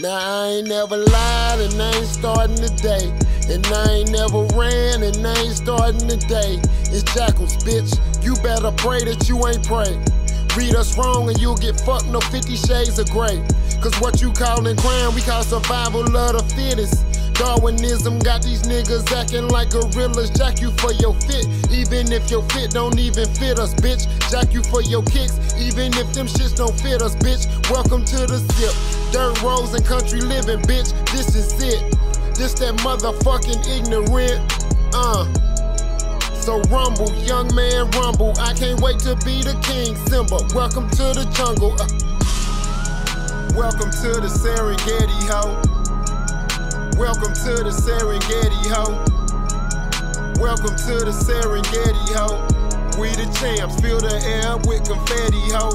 Now I ain't never lied and I ain't starting today. And I ain't never ran and I ain't starting today. It's jackals, bitch. You better pray that you ain't pray. Read us wrong and you'll get fucked, no 50 shades of gray. Cause what you callin' crime, we call survival of the fittest. Darwinism got these niggas acting like gorillas. Jack you for your fit, even if your fit don't even fit us, bitch. Jack you for your kicks, even if them shits don't fit us, bitch. Welcome to the Sip, dirt roads and country living, bitch. This is it, this that motherfucking ignorant, So rumble, young man, rumble. I can't wait to be the king, Simba. Welcome to the jungle. Welcome to the Serengeti, ho. Welcome to the Serengeti, ho. Welcome to the Serengeti, ho. We the champs, fill the air with confetti, ho.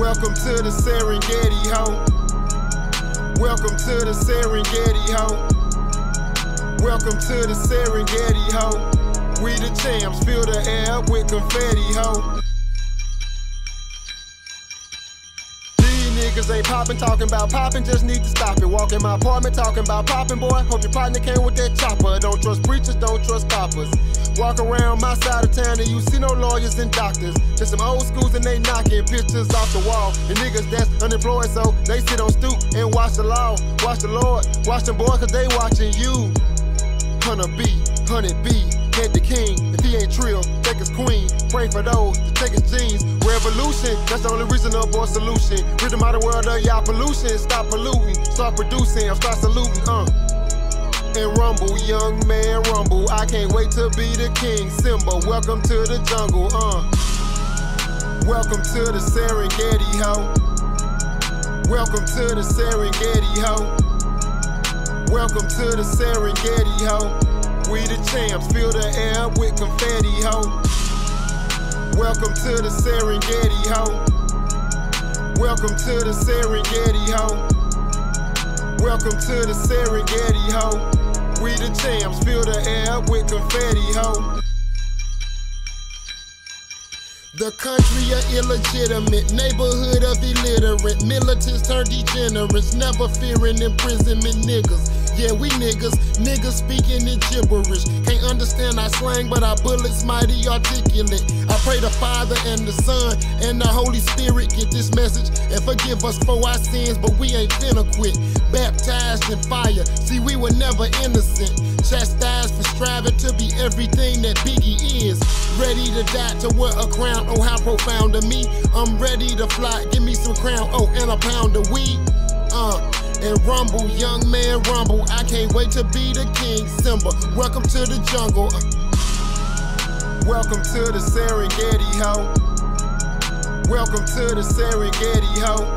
Welcome to the Serengeti, ho. Welcome to the Serengeti, ho. Welcome to the Serengeti, ho. We the champs, fill the air with confetti, ho. Niggas ain't poppin', talking about poppin', just need to stop it. Walk in my apartment, talking about poppin', boy. Hope your partner came with that chopper. Don't trust preachers, don't trust coppers. Walk around my side of town and you see no lawyers and doctors. There's some old schools and they knocking pictures off the wall. And niggas that's unemployed, so they sit on stoop and watch the law. Watch the Lord, watch them boy, cause they watching you. 100 B, 100 B, head the king. If he ain't trill, take his queen. Pray for those to take his jeans. Revolution, that's the only reasonable solution. Rid them out of the world of y'all pollution. Stop polluting, start producing, start saluting, And rumble, young man, rumble. I can't wait to be the king, Simba. Welcome to the jungle, Welcome to the Serengeti, ho. Welcome to the Serengeti, ho. Welcome to the Serengeti, ho. We the champs, fill the air with confetti, ho. Welcome to the Serengeti, ho. Welcome to the Serengeti, ho. Welcome to the Serengeti, ho. We the champs, fill the air with confetti, ho. The country of illegitimate, neighborhood of illiterate, militants turned degenerates, never fearing imprisonment niggas. Yeah, we niggas speaking in gibberish. Can't understand our slang, but our bullets mighty articulate. I pray the Father and the Son and the Holy Spirit get this message and forgive us for our sins, but we ain't finna quit. Baptized in fire, see we were never innocent. Chastised for striving to be everything that Biggie is. Ready to die to wear a crown. Oh, how profound to me. I'm ready to fly, give me some crown, oh, and a pound of weed. And rumble, young man, rumble. I can't wait to be the king, Simba. Welcome to the jungle. Welcome to the Serengeti, ho. Welcome to the Serengeti, ho.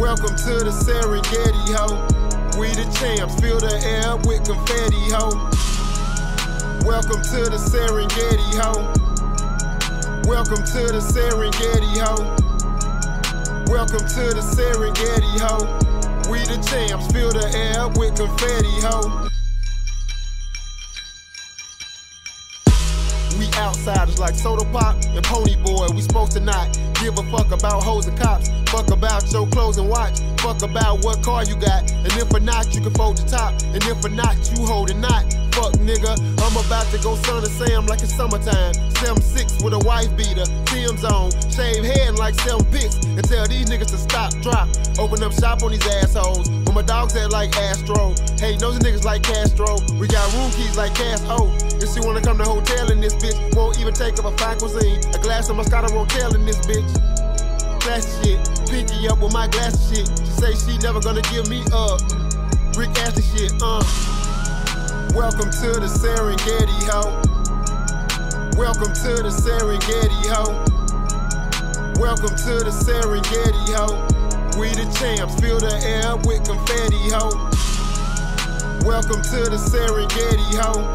Welcome to the Serengeti, ho. We the champs, fill the air with confetti, ho. Welcome to the Serengeti, ho. Welcome to the Serengeti, ho. Welcome to the Serengeti, ho. We the champs, fill the air with confetti, ho. We outsiders like Soda Pop and Pony Boy. We supposed to not give a fuck about hoes and cops. Fuck about your clothes and watch. Fuck about what car you got. And if or not, you can fold the top. And if or not, you hold a knot. Fuck, nigga, I'm about to go son of Sam like it's summertime. 7'6" with a wife beater, Tim's on, shave head like 7 picks, and tell these niggas to stop, drop, open up shop on these assholes. When my dogs at like Astro, hey, those niggas like Castro. We got room keys like Cash O. If she wanna come to hotel in this bitch, won't even take up a fine cuisine. A glass of Moscato won't tell in this bitch. Classy shit, pinky up with my glassy shit. She say she never gonna give me up. Rick Ashley shit, Welcome to the Serengeti, ho. Welcome to the Serengeti, ho. Welcome to the Serengeti, ho. We the champs, fill the air with confetti, ho. Welcome to the Serengeti, ho.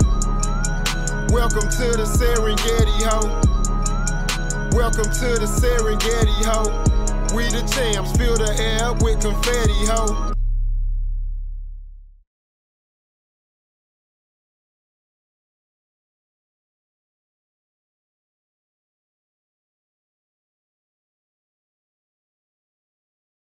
Welcome to the Serengeti, ho. Welcome to the Serengeti, ho. We the champs, fill the air with confetti, ho.